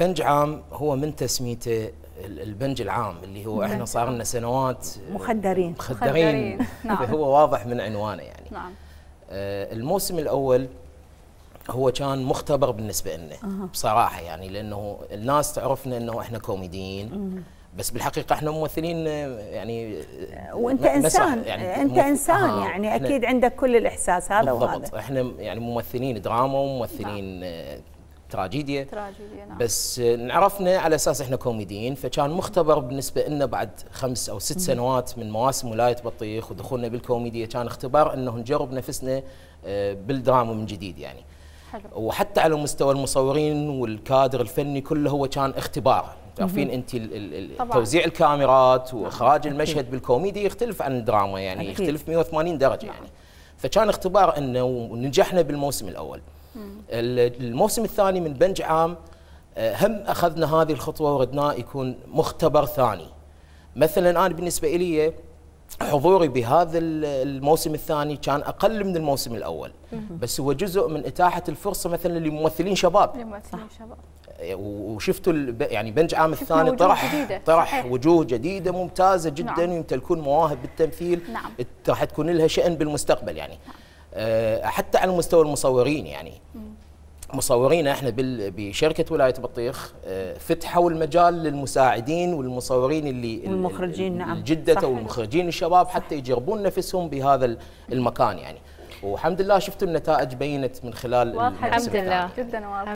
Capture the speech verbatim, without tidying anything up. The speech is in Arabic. بنج عام هو من تسميته البنج العام اللي هو احنا صار لنا سنوات مخدرين مخدرين نعم. هو واضح من عنوانه يعني. نعم. الموسم الاول هو كان مختبر بالنسبه لنا أه. بصراحه يعني، لانه الناس تعرفنا انه احنا كوميديين، بس بالحقيقه احنا ممثلين يعني، وانت انسان يعني انت انسان آه يعني اكيد عندك كل الاحساس هذا بالضبط. وهذا احنا يعني ممثلين دراما وممثلين نعم. تراجيدية تراجيدية نعم. بس انعرفنا على اساس احنا كوميديين، فكان مختبر بالنسبه لنا بعد خمس او ست سنوات من مواسم ولاية بطيخ ودخولنا بالكوميديا، كان اختبار انه نجرب نفسنا بالدراما من جديد يعني. حلو. وحتى على مستوى المصورين والكادر الفني كله هو كان اختبار. تعرفين انت توزيع الكاميرات واخراج المشهد بالكوميديا يختلف عن الدراما يعني أكيد. يختلف مئة وثمانين درجه نعم. يعني فكان اختبار انه، ونجحنا بالموسم الاول. الموسم الثاني من بنج عام هم اخذنا هذه الخطوه وردنا يكون مختبر ثاني. مثلا انا بالنسبه لي حضوري بهذا الموسم الثاني كان اقل من الموسم الاول، بس هو جزء من اتاحه الفرصه مثلا لممثلين شباب لممثلين شباب وشفتوا يعني بنج عام الثاني طرح جديدة. طرح صحيح. وجوه جديده ممتازه جدا نعم. ويمتلكون مواهب بالتمثيل نعم. راح تكون لها شأن بالمستقبل يعني نعم. حتى على مستوى المصورين يعني مصورينا احنا بشركه ولايه بطيخ فتحوا المجال للمساعدين والمصورين اللي المخرجين نعم الجده والمخرجين الشباب حتى يجربون نفسهم بهذا المكان يعني، والحمد لله شفتوا النتائج بينت من خلال واضحه الحمد لله جدا واضحه.